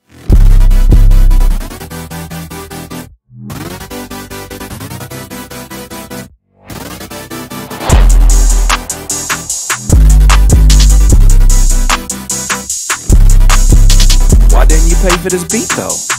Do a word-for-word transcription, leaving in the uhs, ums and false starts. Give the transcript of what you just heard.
Why didn't you pay for this beat though? Why didn't you pay for this beat though? Why didn't you pay for this beat though? Why didn't you pay for this beat though?